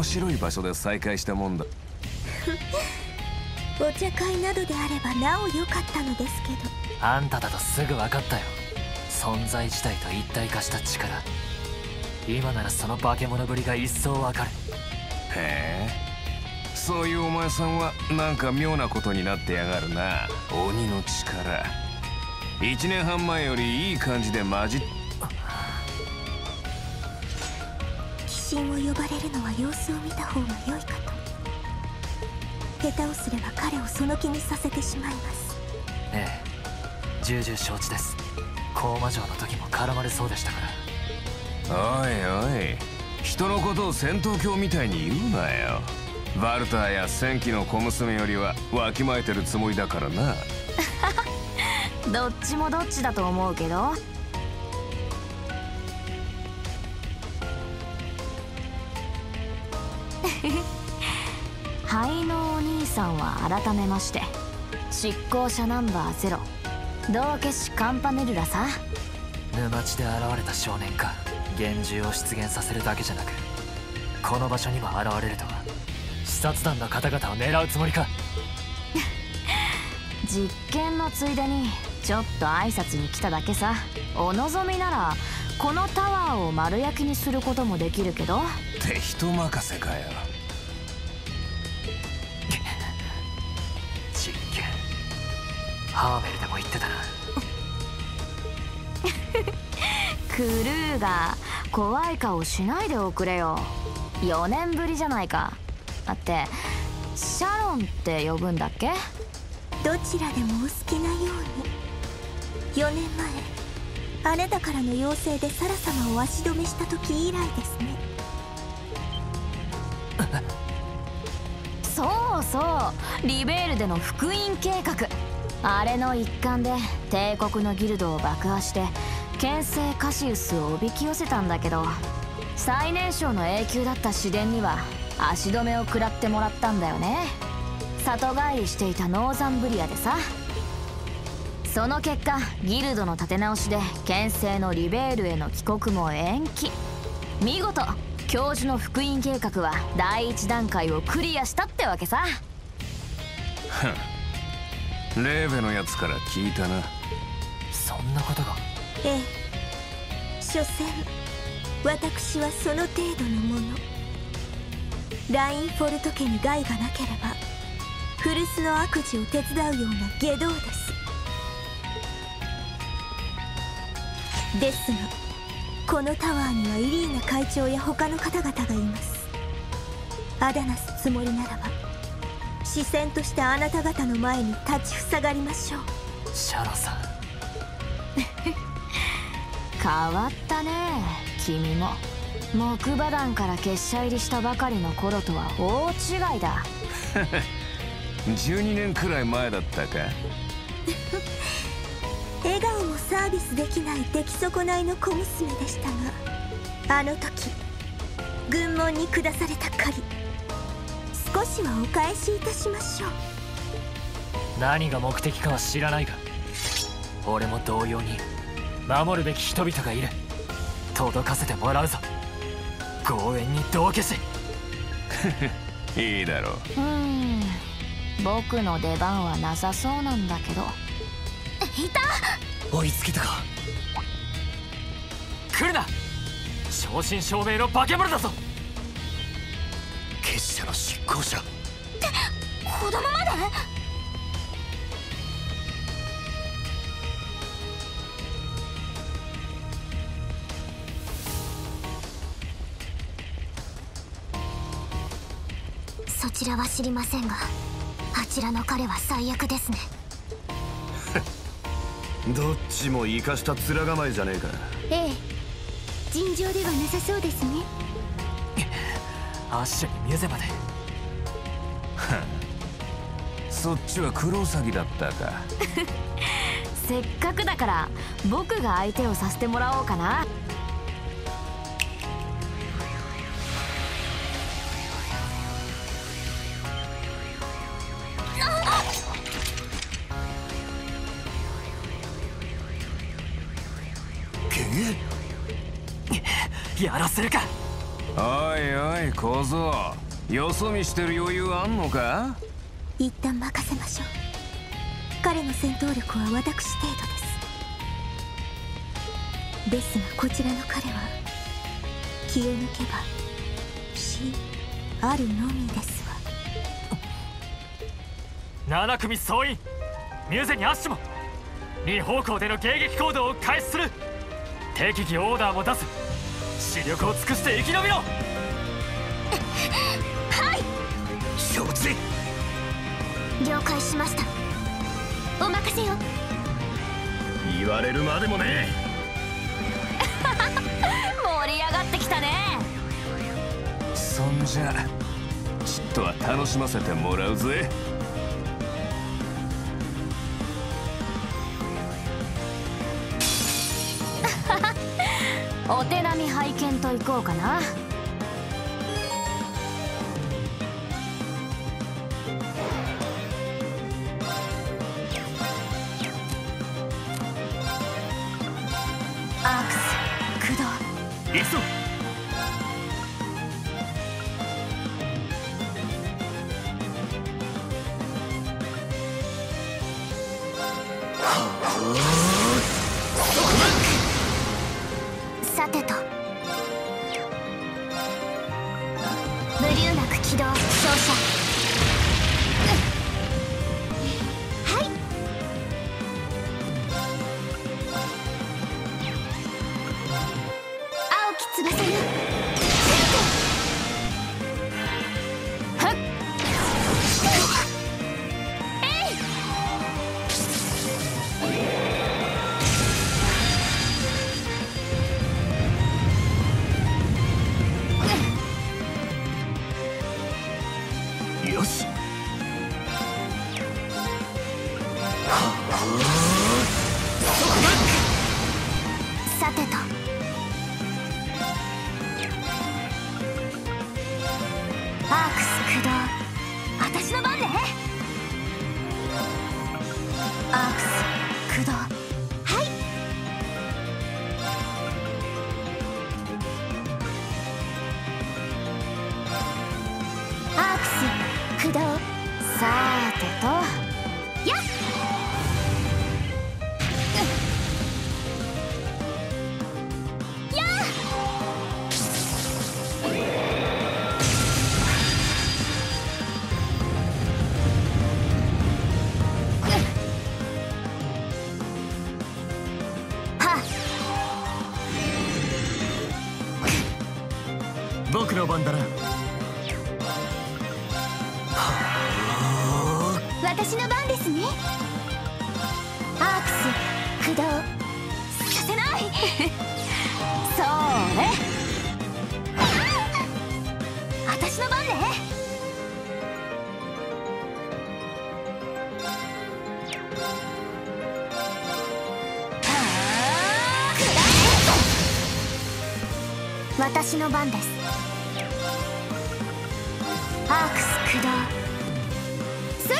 面白い場所で再会したもんだ。お茶会などであればなお良かったのですけど。あんただとすぐ分かったよ。存在自体と一体化した力。今ならその化け物ぶりが一層分かる。へえ、そういうお前さんはなんか妙なことになってやがるな。鬼の力、1年半前よりいい感じで混じっ。鬼神を呼ばれるのは様子を見た方が良いかと。下手をすれば彼をその気にさせてしまいます。ええ、重々承知です。高魔城の時も絡まれそうでしたから。おいおい、人のことを戦闘狂みたいに言うなよ。バルターや戦記の小娘よりはわきまえてるつもりだからな。どっちもどっちだと思うけど。灰のお兄さんは改めまして執行者ナンバー0道化師カンパネルラさ。沼地で現れた少年か。幻獣を出現させるだけじゃなくこの場所にも現れるとは。視察団の方々を狙うつもりか。実験のついでにちょっと挨拶に来ただけさ。お望みならこのタワーを丸焼きにすることもできるけど。って人任せかよ。実験ハーメルでも言ってたな。クルーが怖い顔しないでおくれよ。4年ぶりじゃないか。だってシャロンって呼ぶんだっけ。どちらでもお好きなように。4年前あなたからの要請でサラ様を足止めした時以来ですね。そうそう、リベールでの復員計画、あれの一環で帝国のギルドを爆破して剣聖カシウスをおびき寄せたんだけど、最年少の永久だった紫殿には足止めを食らってもらったんだよね。里帰りしていたノーザンブリアでさ。その結果ギルドの立て直しで県政のリベールへの帰国も延期。見事教授の復員計画は第一段階をクリアしたってわけさ。ふん、レーベのやつから聞いたな。そんなことが。ええ、所詮私はその程度のもの。ラインフォルト家に害がなければ古巣の悪事を手伝うような外道です。ですがこのタワーにはイリーナ会長や他の方々がいます。あだなすつもりならば視線としてあなた方の前に立ちふさがりましょう。シャロさん。変わったね君も。木馬団から結社入りしたばかりの頃とは大違いだ。12年くらい前だったか。笑顔もサービスできない出来損ないの小娘でしたが、あの時軍門に下された借り、少しはお返しいたしましょう。何が目的かは知らないが、俺も同様に守るべき人々がいる。届かせてもらうぞ、強引に道化師。いいだろう。僕の出番はなさそうなんだけど。いた。追いつけたか。来るな、正真正銘の化け物だぞ。結社の執行者って、子供まで。そちらは知りませんが、あちらの彼は最悪ですね。どっちも生かした面構えじゃねえか。ええ、尋常ではなさそうですね。アッシュにミュゼまで。そっちはクロウサギだったか。せっかくだから僕が相手をさせてもらおうかな。やらせるか。おいおい小僧、よそ見してる余裕あんのか。一旦任せましょう。彼の戦闘力は私程度です。ですがこちらの彼は気を抜けば死あるのみですわ。7組総員、ミューゼにアッシュも2方向での迎撃行動を開始する。適宜オーダーも出す。視力を尽くして生き延びろ。はい承知。了解しました。お任せよ。言われるまでもね盛り上がってきたね。そんじゃちっとは楽しませてもらうぜ。お手並み拝見といこうかな。アークス、駆動、行くぞ。さてと、ブリューナク起動、照射、はい青き翼にはっえい僕の番だな。私の番ですね。アークス駆動させないそれ私の番ね。私の番です。アークス駆動それ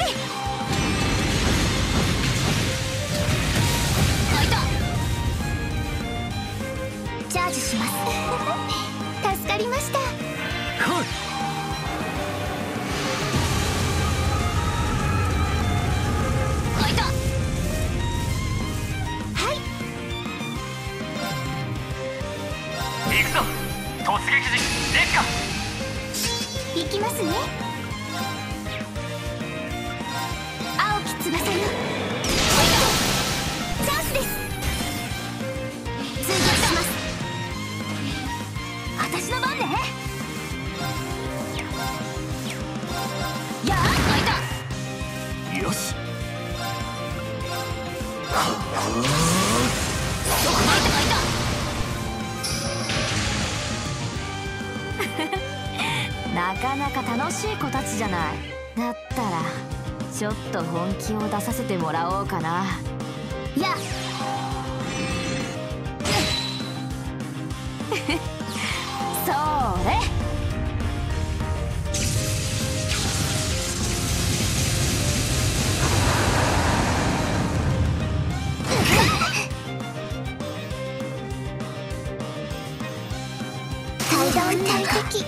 あいた。チャージします助かりました。はい、行きますね。青き翼のチャンスです。通常します。私の番ね。やあ、開いた。よし。なかなか楽しい子たちじゃない。だったらちょっと本気を出させてもらおうかな。やっそれ対極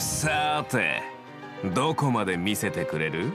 さてどこまで見せてくれる？